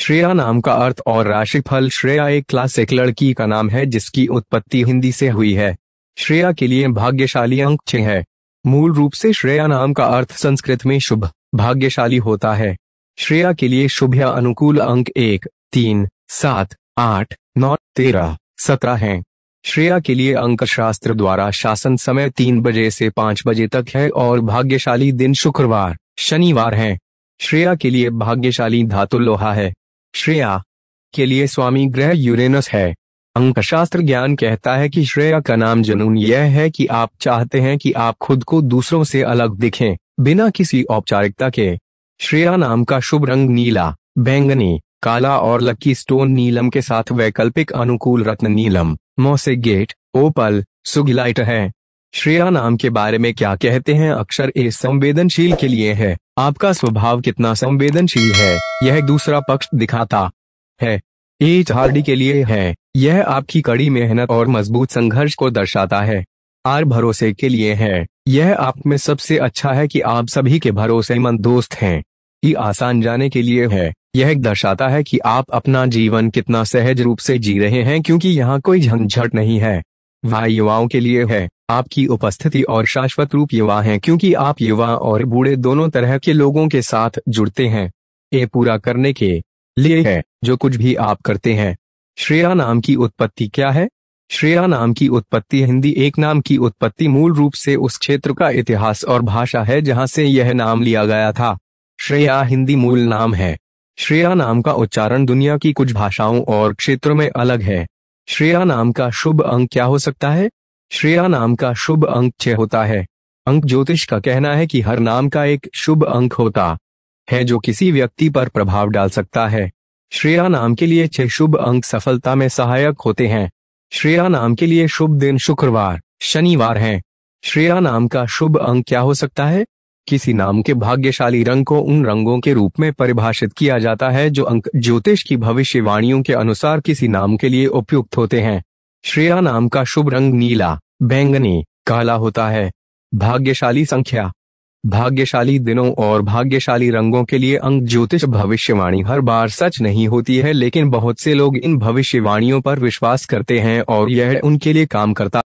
श्रेया नाम का अर्थ और राशिफल। श्रेया एक क्लासिक लड़की का नाम है जिसकी उत्पत्ति हिंदी से हुई है। श्रेया के लिए भाग्यशाली अंक 6 है। मूल रूप से श्रेया नाम का अर्थ संस्कृत में शुभ, भाग्यशाली होता है। श्रेया के लिए शुभ या अनुकूल अंक 1, 3, 7, 8, 9, 13, 17 हैं। श्रेया के लिए अंक शास्त्र द्वारा शासन समय 3 बजे से 5 बजे तक है और भाग्यशाली दिन शुक्रवार, शनिवार हैं। श्रेया के लिए भाग्यशाली धातु लोहा है। श्रेया के लिए स्वामी ग्रह यूरेनस है। अंकशास्त्र ज्ञान कहता है कि श्रेया का नाम जुनून यह है कि आप चाहते हैं कि आप खुद को दूसरों से अलग दिखें, बिना किसी औपचारिकता के। श्रेया नाम का शुभ रंग नीला, बैंगनी, काला और लकी स्टोन नीलम के साथ वैकल्पिक अनुकूल रत्न नीलम, मोसेगेट, ओपल, सुगिलाइट है। श्रेया नाम के बारे में क्या कहते हैं? अक्षर ए संवेदनशील के लिए है। आपका स्वभाव कितना संवेदनशील है यह दूसरा पक्ष दिखाता है। एच हार्डी के लिए है। यह आपकी कड़ी मेहनत और मजबूत संघर्ष को दर्शाता है। आर भरोसे के लिए है। यह आप में सबसे अच्छा है कि आप सभी के भरोसेमंद दोस्त हैं। ई आसान जाने के लिए है। यह दर्शाता है कि आप अपना जीवन कितना सहज रूप से जी रहे हैं क्योंकि यहाँ कोई झंझट नहीं है। वाई युवाओं के लिए है। आपकी उपस्थिति और शाश्वत रूप युवा हैं क्योंकि आप युवा और बूढ़े दोनों तरह के लोगों के साथ जुड़ते हैं। ये पूरा करने के लिए है जो कुछ भी आप करते हैं। श्रेया नाम की उत्पत्ति क्या है? श्रेया नाम की उत्पत्ति हिंदी एक नाम की उत्पत्ति मूल रूप से उस क्षेत्र का इतिहास और भाषा है जहाँ से यह नाम लिया गया था। श्रेया हिंदी मूल नाम है। श्रेया नाम का उच्चारण दुनिया की कुछ भाषाओं और क्षेत्रों में अलग है। श्रेया नाम का शुभ अंक क्या हो सकता है? श्रेया नाम का शुभ अंक 6 होता है। अंक ज्योतिष का कहना है कि हर नाम का एक शुभ अंक होता है जो किसी व्यक्ति पर प्रभाव डाल सकता है। श्रेया नाम के लिए 6 शुभ अंक सफलता में सहायक होते हैं। श्रेया नाम के लिए शुभ दिन शुक्रवार, शनिवार हैं। श्रेया नाम का शुभ अंक क्या हो सकता है? किसी नाम के भाग्यशाली रंग को उन रंगों के रूप में परिभाषित किया जाता है जो अंक ज्योतिष की भविष्यवाणियों के अनुसार किसी नाम के लिए उपयुक्त होते हैं। श्रेया नाम का शुभ रंग नीला, बैंगनी, काला होता है। भाग्यशाली संख्या, भाग्यशाली दिनों और भाग्यशाली रंगों के लिए अंक ज्योतिष भविष्यवाणी हर बार सच नहीं होती है, लेकिन बहुत से लोग इन भविष्यवाणियों पर विश्वास करते हैं और यह उनके लिए काम करता